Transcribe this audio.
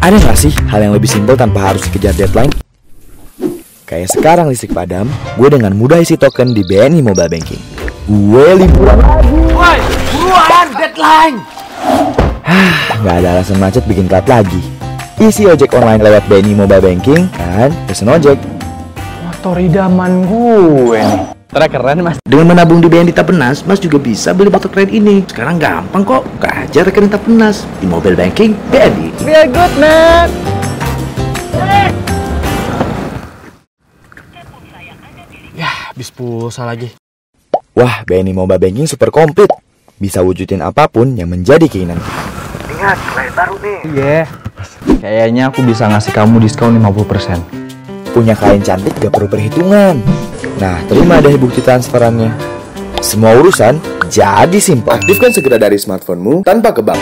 Ada gak sih hal yang lebih simpel tanpa harus dikejar deadline? Kayak sekarang listrik padam, gue dengan mudah isi token di BNI Mobile Banking. Gue liburan lagi. Woi, buruan deadline. Gak ada alasan macet bikin telat lagi. Isi ojek online lewat BNI Mobile Banking kan pesen ojek. Motor idaman gue nih. Keren mas. Dengan menabung di BNI Tabernas, mas juga bisa beli kartu kredit ini. Sekarang gampang kok, buka aja rekening Tabernas di mobile banking BNI. We are good man. Yah, habis pulsa lagi. Wah, BNI Mobile Banking super komplit. Bisa wujudin apapun yang menjadi keinginan kita. Ingat, klien baru nih. Iya. Yeah. Kayaknya aku bisa ngasih kamu diskon 50%. Punya klien cantik gak perlu perhitungan. Nah, terima deh bukti transferannya. Semua urusan jadi simpel. Aktifkan segera dari smartphone-mu tanpa ke bank.